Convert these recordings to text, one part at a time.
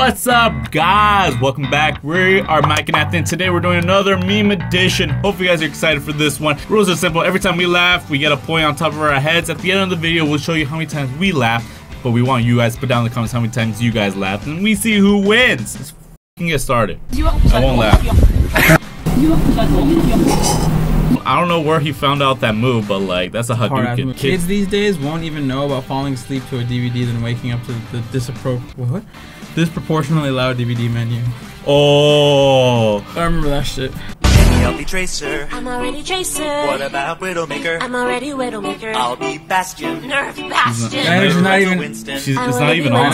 What's up, guys? Welcome back. We are Mike and Anthony. Today we're doing another meme edition. Hopefully you guys are excited for this one. Rules are simple. Every time we laugh, we get a point on top of our heads. At the end of the video, we'll show you how many times we laugh, but we want you guys to put down in the comments how many times you guys laugh, and we see who wins. Let's f***ing get started. I won't laugh. I don't know where he found out that move, but like, that's a Hadouken. Kids these days won't even know about falling asleep to a DVD than waking up to the disproportionately loud DVD menu. Oh, I remember that shit. Let me help you, Tracer. I'm already Tracer. What about Widowmaker? I'm already Widowmaker. I'll be Bastion. Nerf Bastion. It's not even on.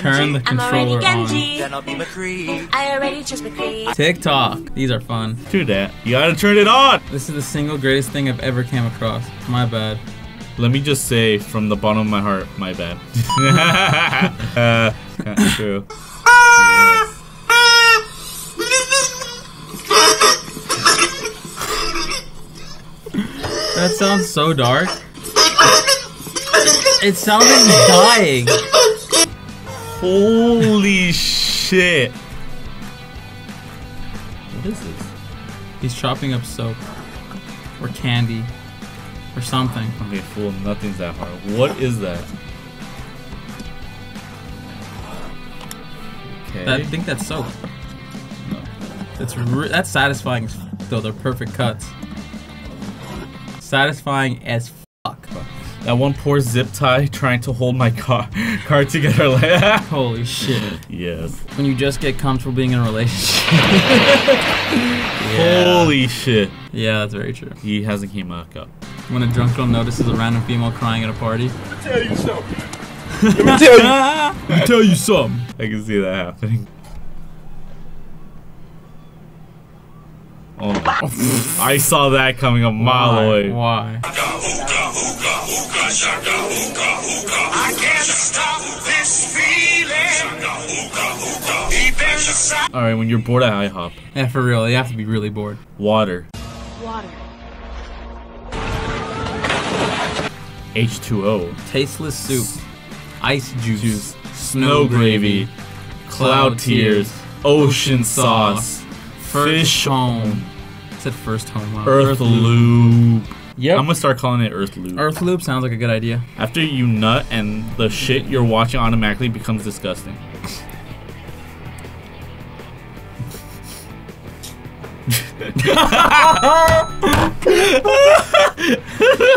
Turn the controller on. Then I'll be McCree. I already chose McCree. TikTok. These are fun. Do that. You gotta turn it on. This is the single greatest thing I've ever came across. My bad. Let me just say from the bottom of my heart, my bad. That's true. Yes. That sounds so dark. It sounded dying. Holy shit. What is this? He's chopping up soap. Or candy. Or something. Okay, fool, nothing's that hard. What is that? Okay. I think that's soap. No. That's satisfying, though. They're perfect cuts. Satisfying as fuck. That one poor zip tie trying to hold my car together. Like, holy shit. Yes. When you just get comfortable being in a relationship. Yeah. Holy shit. Yeah, that's very true. He hasn't came back up. When a drunk girl notices a random female crying at a party. Let me tell you something. Let me tell you something. I can see that happening. Oh, I saw that coming a mile away. Why? I can't stop this feeling. Alright, when you're bored at IHOP. Yeah, for real, you have to be really bored. Water. Water. H2O. Tasteless soup. Ice juice. Snow gravy. Cloud tears. Ocean sauce. Fish home. I said first home. Wow. Earth loop. Yep. I'm gonna start calling it Earth loop. Earth loop sounds like a good idea. After you nut and the shit you're watching automatically becomes disgusting.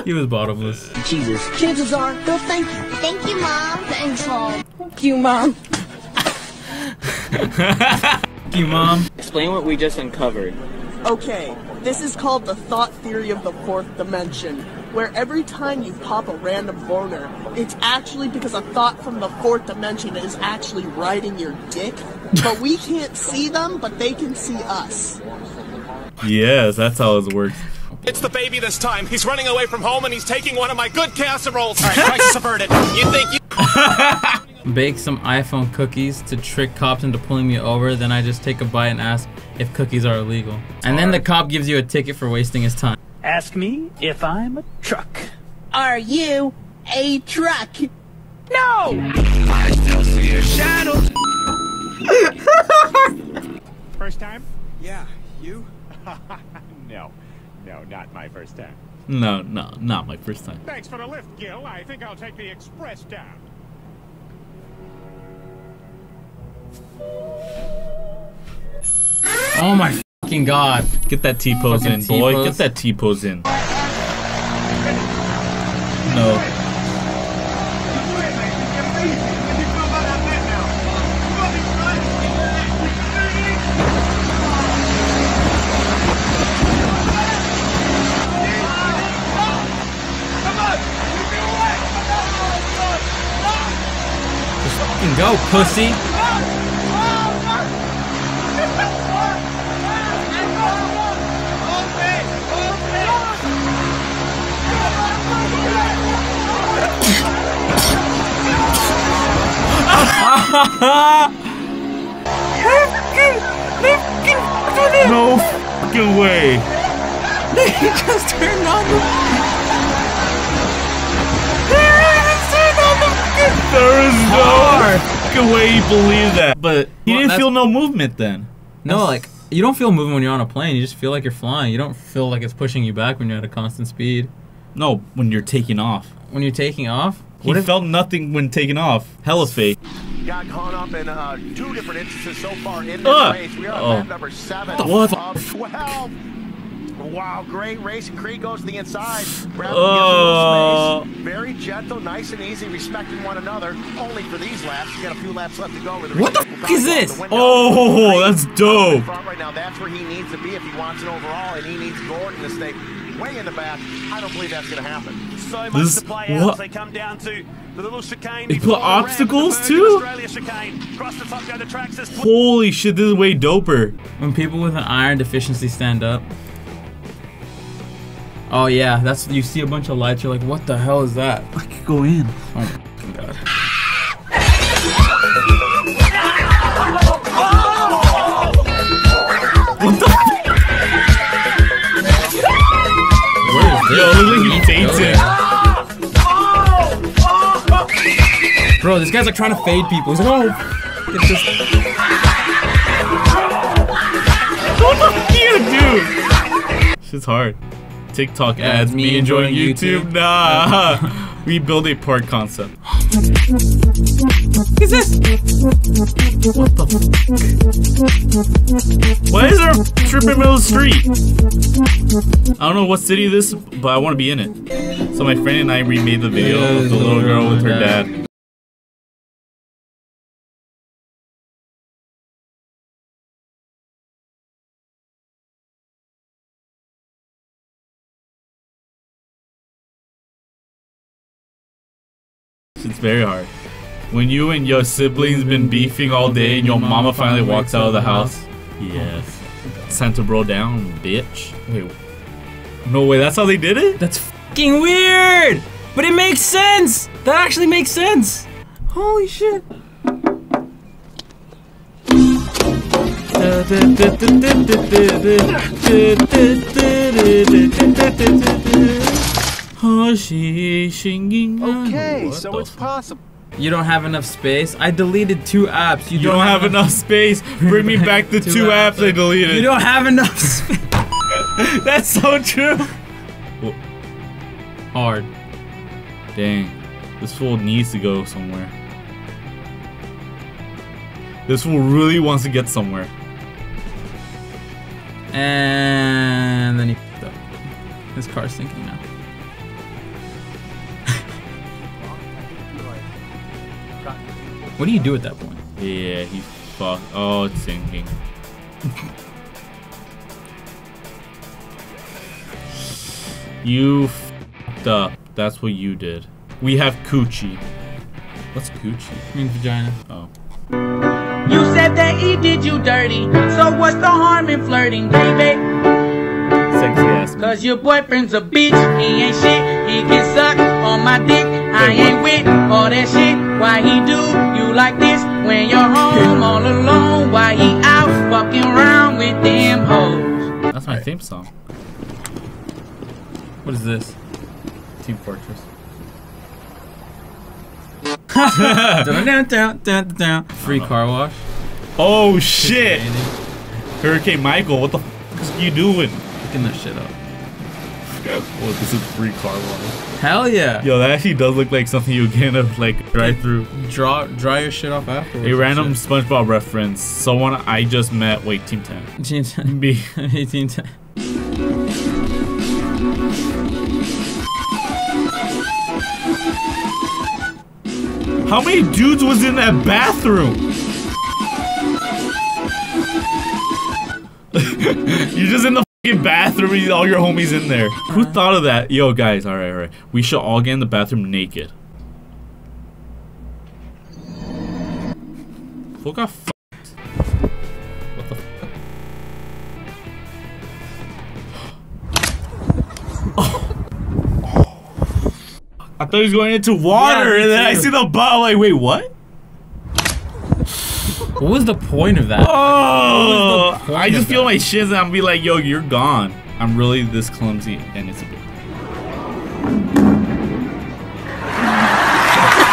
He was bottomless. Jesus. Chances are, no thank you. Thank you, Mom. Thanks, Mom. Thank you, Mom. You, Mom. Explain what we just uncovered. Okay, this is called the thought theory of the fourth dimension, where every time you pop a random boner, it's actually because a thought from the fourth dimension is actually riding your dick, but we can't see them, but they can see us. Yes, that's how it works. It's the baby this time. He's running away from home and he's taking one of my good casseroles. All right, crisis averted. You think you... Bake some iPhone cookies to trick cops into pulling me over, then I just take a bite and ask if cookies are illegal. And then the cop gives you a ticket for wasting his time. Ask me if I'm a truck. Are you a truck? No! I still see your shadow. First time? Yeah, you? No, not my first time. No, not my first time. Thanks for the lift, Gil. I think I'll take the express down. Oh my fucking god. Get that T-pose in, boy. Get that T-pose in. No. Just fucking go, pussy. No fucking way. They just turned on the... There is no... fucking way he believed that. But he didn't feel no movement then. No, like, you don't feel movement when you're on a plane. You just feel like you're flying. You don't feel like it's pushing you back when you're at a constant speed. No, when you're taking off. When you're taking off? He felt nothing when taking off. Hella fake. Got caught up in 2 different instances so far in this race. We are at lap number 7 of 12. Wow, great race, and Creed goes to the inside. Brown gives a little space. Very gentle, nice and easy, respecting one another. Only for these laps. You got a few laps left to go. What the fuck is this? Oh, that's dope. Right now, that's where he needs to be if he wants an overall, and he needs Gordon to stay way in the back. I don't believe that's going to happen. So much to play out as they come down to the little chicane. They put obstacles too? Holy shit, this is way doper. When people with an iron deficiency stand up. Oh yeah, that's, you see a bunch of lights, you're like, what the hell is that? I could go in. Oh my god. What the f? Yo, look like he fades it. Bro, this guy's like trying to fade people. He's like, oh, it's just... What the fuck do you do? Shit's hard. TikTok ads, me enjoying YouTube. Nah. We build a park concept. Is this? What the fuck? Why is there a trip in the middle of the street? I don't know what city this is, but I want to be in it. So my friend and I remade the video of the little girl with her dad. It's very hard. When you and your siblings been beefing all day and your mama finally walks out of the house. Yes. Santa bro down, bitch. Wait. No way, that's how they did it? That's fucking weird! But it makes sense! That actually makes sense! Holy shit. Okay, so it's possible. You don't have enough space. I deleted 2 apps. You don't have enough space. Bring me back the 2 apps I deleted. You don't have enough space. That's so true. Whoa. Hard. Dang. This fool needs to go somewhere. This fool really wants to get somewhere. And then he f***ed up. His car's sinking now. What do you do at that point? Yeah, he's fucked. Oh, it's sinking. You fucked up. That's what you did. We have coochie. What's coochie? I mean vagina. Oh. You said that he did you dirty. So what's the harm in flirting, baby? Sexy ass. Cause your boyfriend's a bitch. He ain't shit. He can suck on my dick. I ain't with all that shit. Why he do you like this when you're home all alone? Why he out fucking around with them hoes? That's my theme song. What is this? Team Fortress. Free car wash. Oh shit! Hurricane Michael, what the f is you doing? Picking that shit up. Well, this is free car wash. Hell yeah! Yo, that actually does look like something you get in like drive-through. Dry your shit off afterwards. A random SpongeBob reference. Someone I just met. Wait, Team Ten. Team Ten. B. Team Ten. How many dudes was in that bathroom? You're just in the bathroom and all your homies in there. Who thought of that? Yo guys, alright. We should all get in the bathroom naked. What the fuck? What the fuck? Oh. I thought he was going into water and then I see the bottle like, wait, what? What was the point of that? Oh, I just feel my shins and I'm be like, yo, you're gone. I'm really this clumsy and it's a bit.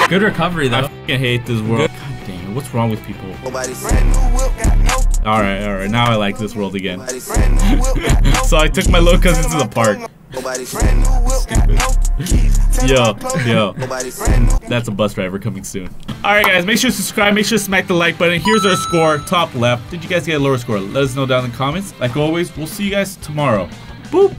Good recovery though. I fucking hate this world. God damn. man. What's wrong with people? Alright, alright. Now I like this world again. So I took my little cousin to the park. Yo, that's a bus driver coming soon. Alright guys, make sure to subscribe, make sure to smack the like button. Here's our score, top left. Did you guys get a lower score? Let us know down in the comments. Like always, we'll see you guys tomorrow. Boop!